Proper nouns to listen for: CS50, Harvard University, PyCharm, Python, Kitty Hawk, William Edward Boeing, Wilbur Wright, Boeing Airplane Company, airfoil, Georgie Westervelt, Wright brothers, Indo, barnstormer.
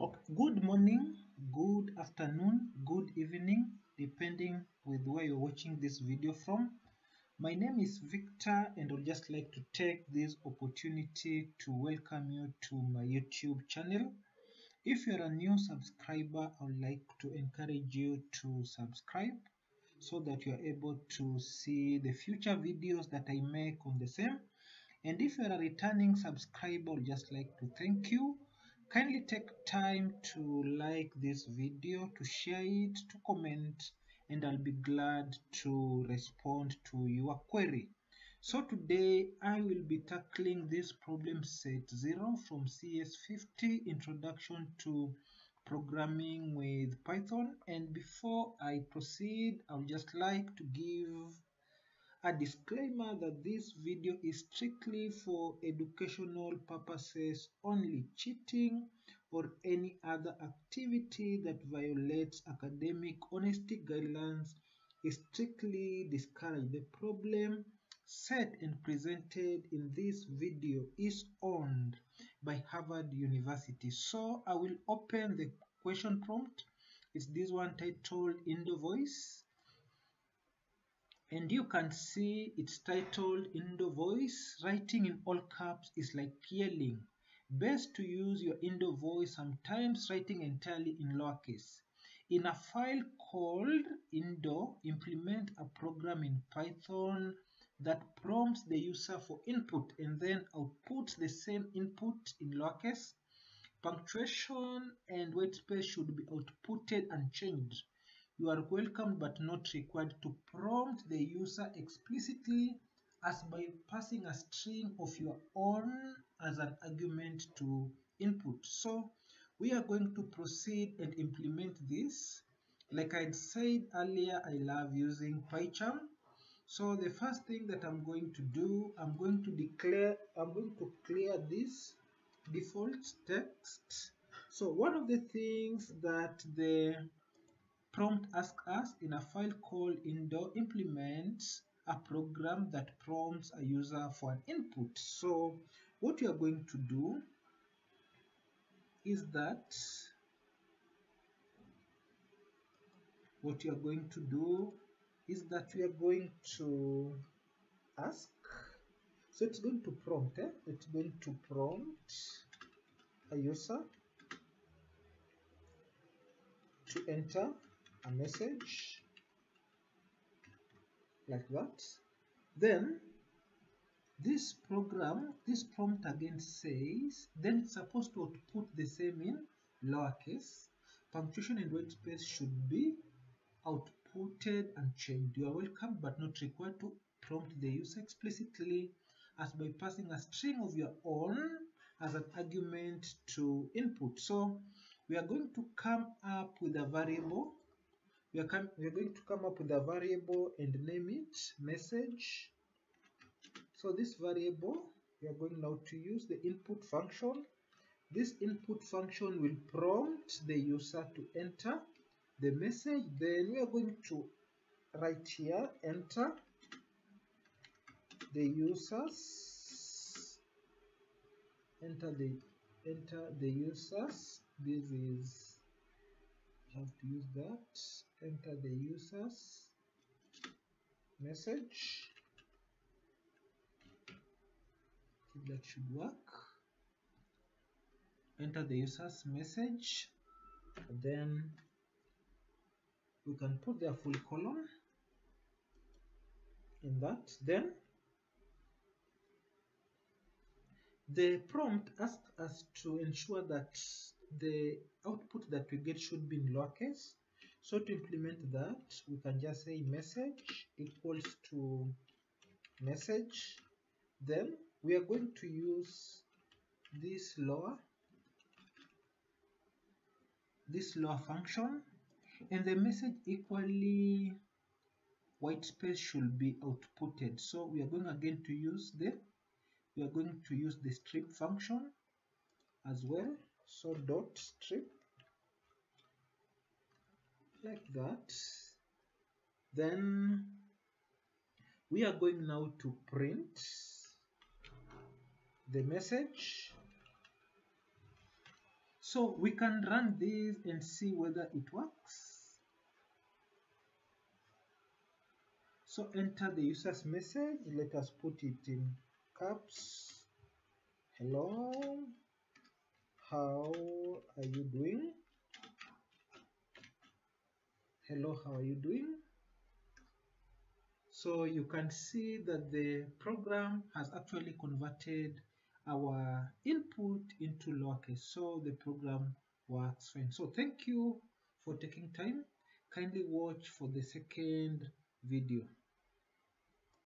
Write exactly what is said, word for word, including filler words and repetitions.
Okay. Good morning, good afternoon, good evening, depending with where you're watching this video from. My name is Victor and I'd just like to take this opportunity to welcome you to my YouTube channel. If you're a new subscriber, I would like to encourage you to subscribe so that you're able to see the future videos that I make on the same. And if you're a returning subscriber, I'd just like to thank you. Kindly take time to like this video, to share it, to comment, and I'll be glad to respond to your query. So today I will be tackling this problem set zero from C S fifty, Introduction to Programming with Python. And before I proceed, I would just like to give a disclaimer that this video is strictly for educational purposes only. Cheating or any other activity that violates academic honesty guidelines is strictly discouraged. The problem set and presented in this video is owned by Harvard University. So I will open the question prompt. It's this one titled Indo Voice. And you can see it's titled Indo Voice. Writing in all caps is like yelling. Best to use your Indo Voice sometimes writing entirely in lowercase. In a file called Indo, implement a program in Python that prompts the user for input and then outputs the same input in lowercase. Punctuation and white space should be outputted unchanged. You are welcome but not required to prompt the user explicitly as by passing a string of your own as an argument to input. So we are going to proceed and implement this. Like I said earlier, I love using PyCharm. So the first thing that I'm going to do, I'm going to declare, I'm going to clear this default text. So one of the things that the prompt asks us in a file called Indo, implements a program that prompts a user for an input. So what we are going to do is that what you are going to do is that we are going to ask. So it's going to prompt, eh? It's going to prompt a user to enter a message like that. Then this program, this prompt again says, then it's supposed to output the same in lowercase. Punctuation and white space should be outputted and changed. You are welcome but not required to prompt the user explicitly as by passing a string of your own as an argument to input. So we are going to come up with a variable. We are, come, we are going to come up with a variable and name it message. So this variable, we are going now to use the input function. This input function will prompt the user to enter the message. Then we are going to write here, enter the users, enter the, enter the users. This is, I have to use that, enter the user's message. I think that should work. Enter the user's message. And then we can put their full column in that. Then the prompt asks us to ensure that the output that we get should be in lowercase. So to implement that, we can just say message equals to message. Then we are going to use this lower this lower function, and the message equally white space should be outputted. So we are going again to use the we are going to use the strip function as well. So dot strip like that. Then we are going now to print the message. So we can run this and see whether it works. So enter the user's message. Let us put it in caps. Hello, how are you doing? Hello, how are you doing? So you can see that the program has actually converted our input into lowercase, so the program works fine. So thank you for taking time. Kindly watch for the second video.